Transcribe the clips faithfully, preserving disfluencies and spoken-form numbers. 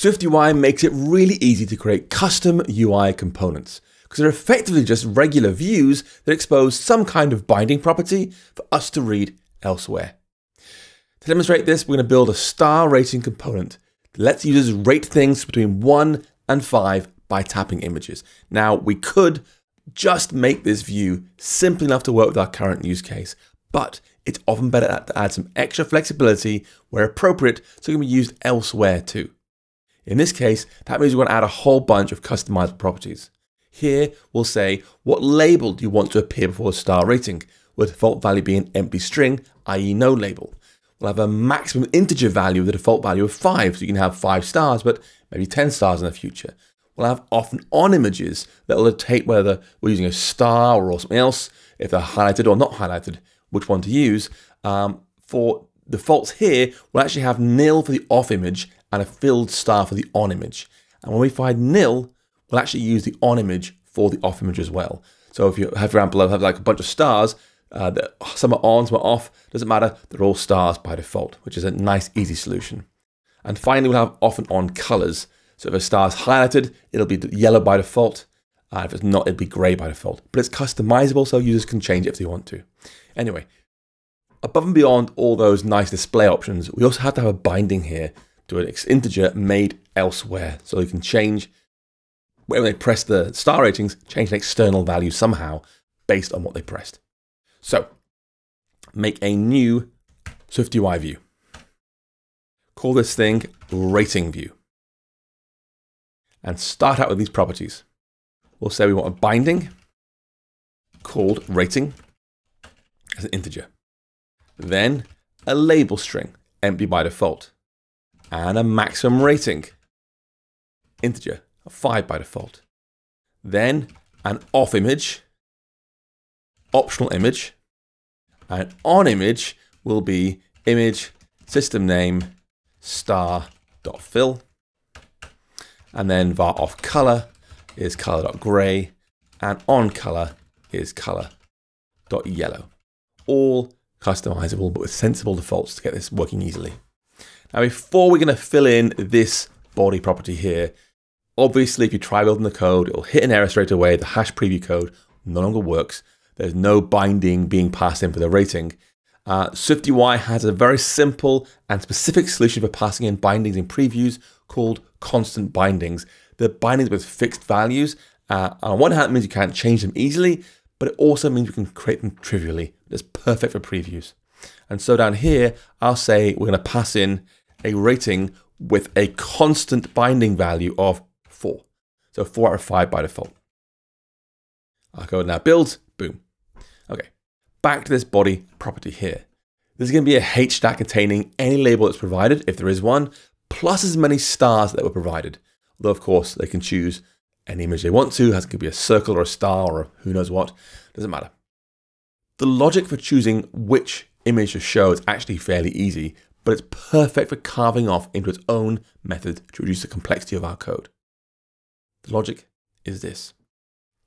SwiftUI makes it really easy to create custom U I components, because they're effectively just regular views that expose some kind of binding property for us to read elsewhere. To demonstrate this, we're going to build a star rating component that lets users rate things between one and five by tapping images. Now, we could just make this view simple enough to work with our current use case, but it's often better to add some extra flexibility where appropriate so it can be used elsewhere too. In this case, that means we want to add a whole bunch of customizable properties. Here, we'll say, what label do you want to appear before a star rating, with the default value being an empty string, that is no label. We'll have a maximum integer value with a default value of five, so you can have five stars, but maybe ten stars in the future. We'll have off and on images that will dictate whether we're using a star or something else, if they're highlighted or not highlighted, which one to use. Um, for defaults here, we'll actually have nil for the off image and a filled star for the on image. And when we find nil, we'll actually use the on image for the off image as well. So if you have, for example, have like a bunch of stars, uh, that some are on, some are off, doesn't matter, they're all stars by default, which is a nice, easy solution. And finally, we'll have off and on colors. So if a star is highlighted, it'll be yellow by default. Uh, if it's not, it'll be gray by default. But it's customizable, so users can change it if they want to. Anyway, above and beyond all those nice display options, we also have to have a binding here to an integer made elsewhere, so they can change when they press the star ratings, change an external value somehow based on what they pressed. So make a new SwiftUI view. Call this thing rating view. And start out with these properties. We'll say we want a binding called rating as an integer. Then a label string, empty by default. And a maximum rating, integer, five by default. Then an off image, optional image, and on image will be image system name star.fill, and then var off color is color.gray, and on color is color.yellow. All customizable, but with sensible defaults to get this working easily. Now, before we're going to fill in this body property here, obviously, if you try building the code, it'll hit an error straight away. The hash preview code no longer works. There's no binding being passed in for the rating. Uh, SwiftUI has a very simple and specific solution for passing in bindings in previews called constant bindings. They're bindings with fixed values. Uh, on one hand, it means you can't change them easily, but it also means we can create them trivially. It's perfect for previews. And so down here, I'll say we're going to pass in a rating with a constant binding value of four. So four out of five by default. Our code now builds, boom. Okay, back to this body property here. This is going to be a H stack containing any label that's provided, if there is one, plus as many stars that were provided. Although of course they can choose any image they want to, it could be a circle or a star or a who knows what, doesn't matter. The logic for choosing which image to show is actually fairly easy, but it's perfect for carving off into its own method to reduce the complexity of our code. The logic is this.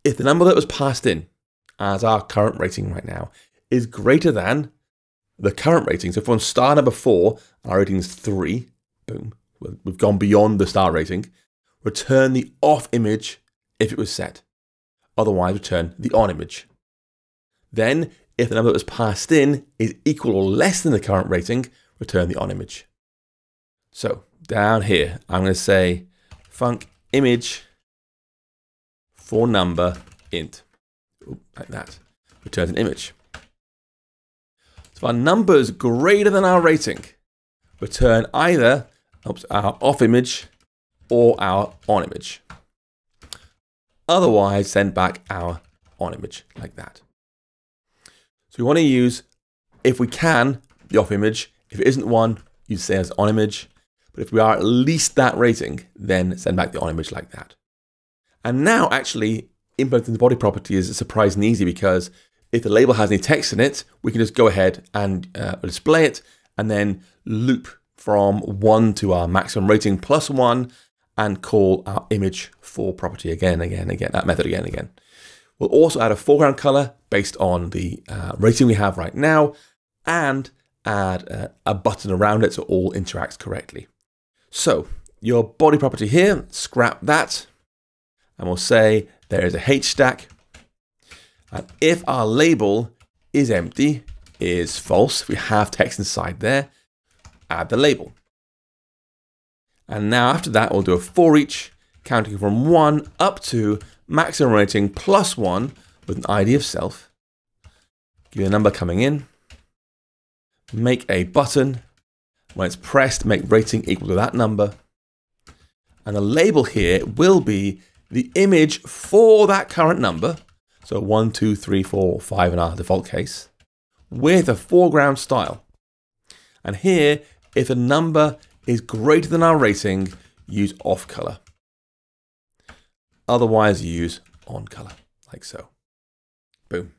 If the number that was passed in as our current rating right now is greater than the current rating, so if we're on star number four, our rating is three, boom, we've gone beyond the star rating, return the off image if it was set. Otherwise, return the on image. Then, if the number that was passed in is equal or less than the current rating, return the on image. So down here, I'm going to say func image for number int, like that, returns an image. So if our number is greater than our rating, return either oops, our off image or our on image. Otherwise, send back our on image, like that. So we want to use, if we can, the off image. If it isn't one, you say as on image. But if we are at least that rating, then send back the on image like that. And now actually implementing the body property is surprisingly easy, because if the label has any text in it, we can just go ahead and uh, display it and then loop from one to our maximum rating plus one and call our image for property again, again, again, that method again, again. We'll also add a foreground color based on the uh, rating we have right now, and add a, a button around it so it all interacts correctly. So your body property here, scrap that, and we'll say there is a H stack. And if our label is empty, is false, if we have text inside there, add the label. And now after that, we'll do a for each, counting from one up to maximum rating plus one with an I D of self. Give you a number coming in. Make a button. When it's pressed, make rating equal to that number. And the label here will be the image for that current number. So one, two, three, four, five in our default case, with a foreground style. And here, if a number is greater than our rating, use off color. Otherwise, use on color, like so. Boom.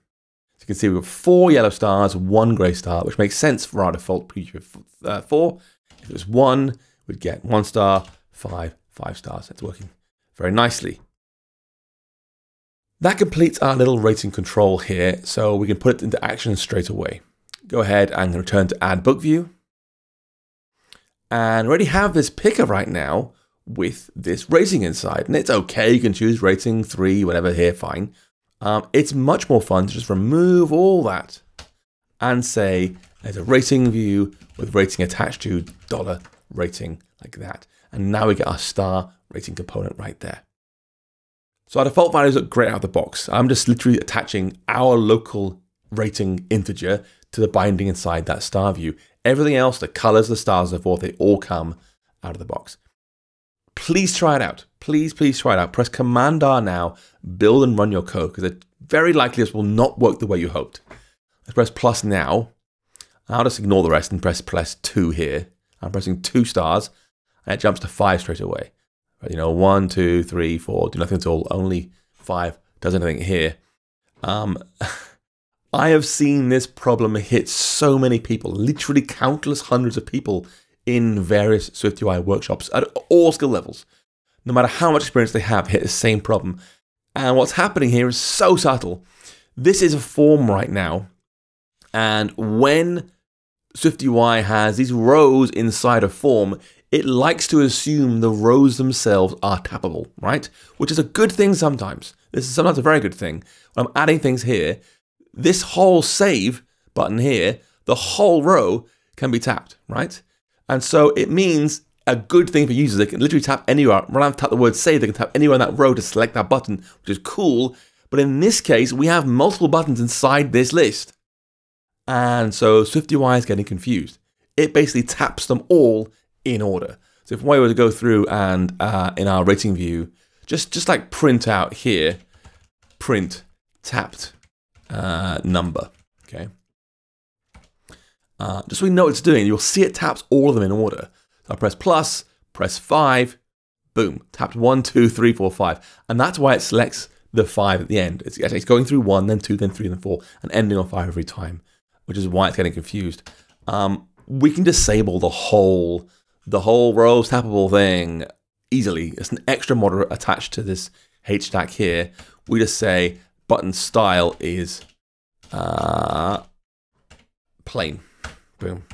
So you can see we've got four yellow stars, one gray star, which makes sense for our default preview of four. If it was one, we'd get one star, five, five stars. It's working very nicely. That completes our little rating control here, so we can put it into action straight away. Go ahead and return to add book view. And already have this picker right now with this rating inside. And it's okay, you can choose rating three, whatever here, fine. Um, it's much more fun to just remove all that and say there's a rating view with rating attached to dollar rating like that. And now we get our star rating component right there. So our default values look great out of the box. I'm just literally attaching our local rating integer to the binding inside that star view. Everything else, the colors, the stars, and so forth, they all come out of the box. Please try it out. Please, please try it out. Press Command R now, build and run your code, because it's very likely this will not work the way you hoped. Let's press plus now. I'll just ignore the rest and press plus two here. I'm pressing two stars, and it jumps to five straight away. You know, one, two, three, four, do nothing at all. Only five does anything here. Um, I have seen this problem hit so many people, literally countless hundreds of people in various SwiftUI workshops at all skill levels. No matter how much experience they have, hit the same problem. And what's happening here is so subtle. This is a form right now. And when SwiftUI has these rows inside a form, it likes to assume the rows themselves are tappable, right? Which is a good thing sometimes. This is sometimes a very good thing. When I'm adding things here, this whole save button here, the whole row can be tapped, right? And so it means a good thing for users. They can literally tap anywhere. When I've tapped the word save, they can tap anywhere on that row to select that button, which is cool. But in this case, we have multiple buttons inside this list. And so SwiftUI is getting confused. It basically taps them all in order. So if we were to go through and uh, in our rating view, just, just like print out here, print tapped uh, number, okay? Uh, just so we know what it's doing, you'll see it taps all of them in order. So I press plus, press five, boom, tapped one, two, three, four, five. And that's why it selects the five at the end. It's, it's going through one, then two, then three, then four, and ending on five every time, which is why it's getting confused. Um, we can disable the whole The whole rows tappable thing easily. It's an extra modder attached to this H stack here. We just say button style is uh, plain. Boom.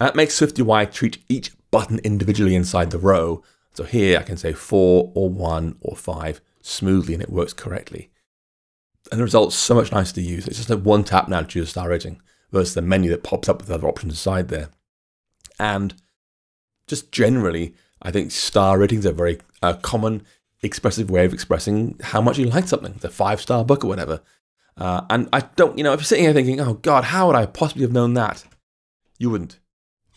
That makes SwiftUI treat each button individually inside the row. So here I can say four or one or five smoothly, and it works correctly. And the result's so much nicer to use. It's just like one tap now to choose a star rating versus the menu that pops up with other options inside there. And just generally, I think star ratings are very uh, common expressive way of expressing how much you like something. It's a five-star book or whatever. Uh, and I don't, you know, if you're sitting here thinking, oh God, how would I possibly have known that? You wouldn't.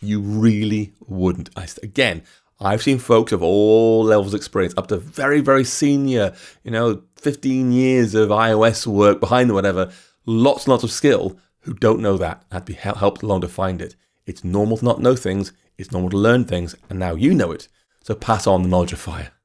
You really wouldn't. I, again, I've seen folks of all levels of experience, up to very, very senior, you know, fifteen years of iOS work behind them, whatever, lots and lots of skill, who don't know that. I'd be helped along to find it. It's normal to not know things. It's normal to learn things, and now you know it. So pass on the knowledge of fire.